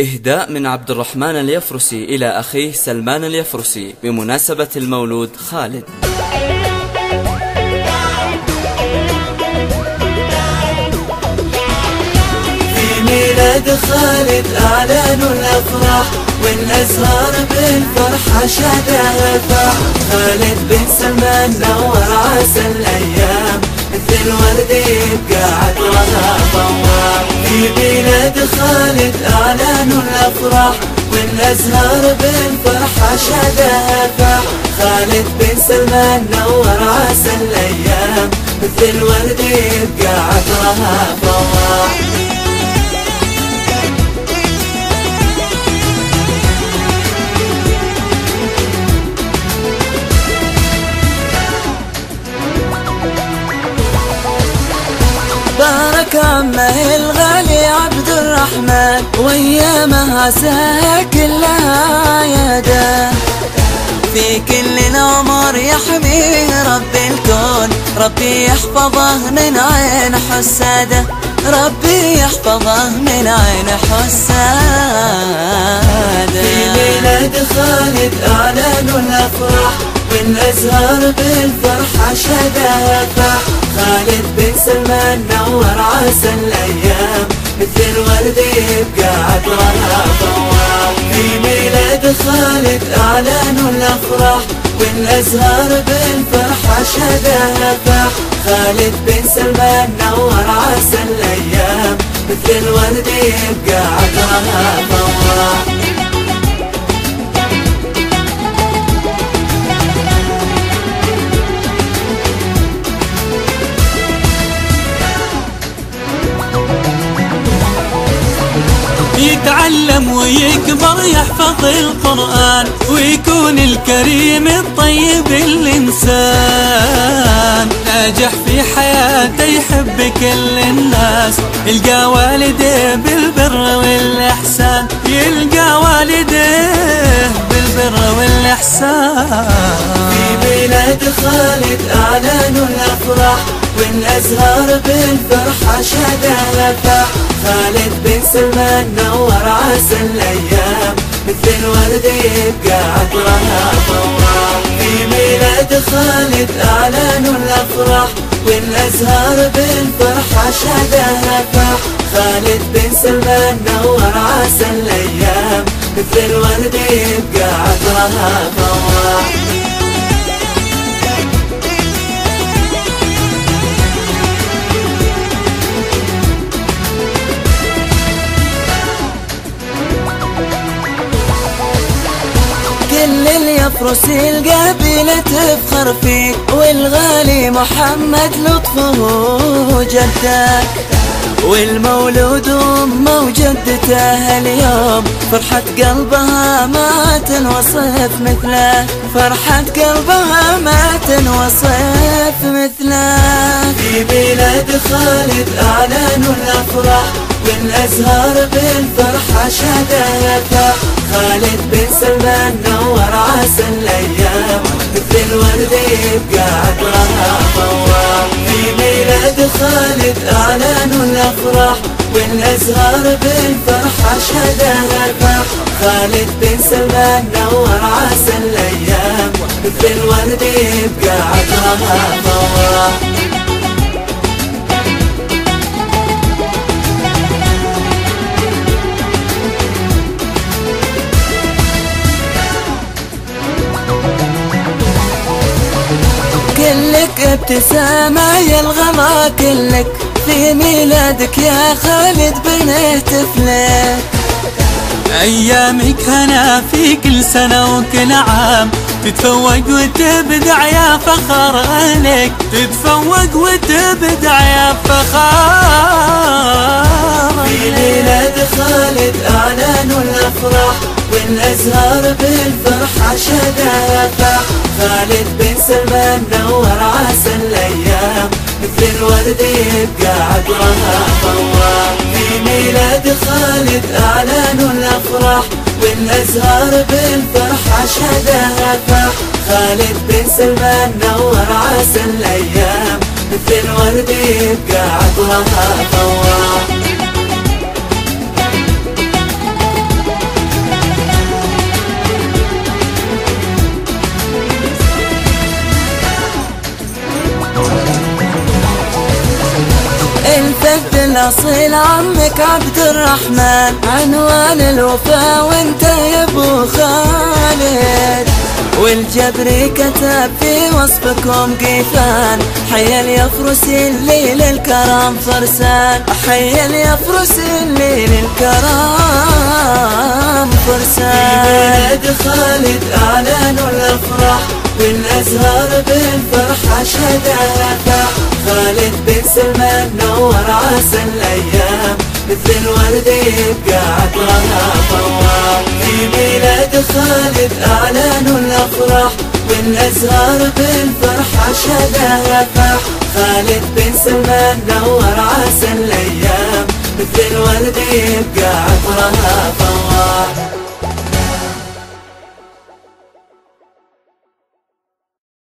إهداء من عبد الرحمن اليفرسي إلى أخيه سلمان اليفرسي بمناسبة المولود خالد. في ميلاد خالد أعلنوا الأفراح، والأزهار بالفرحة شادها فرح. خالد بن سلمان نور عسل الأيام، مثل الورد يبقى عطرها طوام. في بلاد خالد أعلنوا الأفراح، والأزهار بالفرحة شادها فرح. خالد بن سلمان نور عسل الأيام، مثل الورد يبقى عطرها طوام. بارك عمه الغالي عبد الرحمن، وأيامها ساها كلها عيادة. في كل العمر يحميه رب الكون، ربي يحفظه من عين حسادة، ربي يحفظه من عين حسادة. في ميلاد خالد أعلنوا الأفراح، والأزهار بالفرحة شادها فرح. خالد بن سلمان نور عسل الأيام، مثل الورد يبقى عطرها طوام. في ميلاد خالد أعلنوا الأفراح، والأزهار بالفرحة شادها فرح. خالد بن سلمان نور عسل الأيام، مثل الورد يبقى عطرها طوام. يتعلم ويكبر يحفظ القرآن، ويكون الكريم الطيب الإنسان. ناجح في حياته يحب كل الناس، يلقى والده بالبر والإحسان، يلقى والده بالبر والإحسان. في بلاد خالد أعلنوا الأفراح، والأزهار بالفرحة شادها فرح. خالد بن سلمان نور عسل الأيام، مثل الورد يبقى عطرها طوام. في ميلاد خالد أعلنوا الأفراح، والأزهار بالفرحة شادها فرح. خالد بن سلمان نور عسل الأيام، مثل الورد يبقى عطرها طوام. كل اليفرسي القبيلة تفخر فيك، والغالي محمد لطفه جدك، والمولود أمه وجدته اليوم. فرحة قلبها ما تنوصف مثله، فرحة قلبها ما تنوصف مثله. في بلاد خالد أعلنوا الأفراح، والأزهار بالفرحة شادها فرح. خالد بن سلمان نور عسل الأيام، مثل الورد يبقى عطرها طوام. في ميلاد خالد أعلنوا الأفراح، والأزهار بالفرحة شادها فرح. خالد بن سلمان نور عسل الأيام، مثل الورد يبقى عطرها طوام. كلك ابتسامة يا الغلا كلك، في ميلادك يا خالد بنهتف لك. أيامك هنا في كل سنة وكل عام، تتفوق وتبدع يا فخر أهلك، تتفوق وتبدع يا فخر. في ميلاد خالد أعلنوا الأفراح، والأزهار بالفرحة شادها فرح. خالد بن سلمان نور عسل الأيام، مثل الورد يبقى عطرها طوام. في ميلاد خالد أعلنوا الأفراح، والأزهار بالفرحة شادها فرح. خالد بن سلمان نور عسل الأيام، مثل الورد يبقى عطرها طوام. الاصيل عمك عبد الرحمن، عنوان الوفا وانت يا ابو خالد، والجبر كتب في وصفكم قيفان. حيا اليفرسي اللي للكرم فرسان، حيا اليفرسي اللي للكرم فرسان. بلاد خالد اعلنوا الافراح، بالازهار بالفرحه شدها فرح. خالد بن سلمان نور عسى الايام، مثل الورد يبقى عطرها فوام. في ميلاد خالد اعلنوا الافراح، والازهار بالفرحه شادها فرح. خالد بن سلمان نور عسى الايام، مثل الورد يبقى عطرها فوام.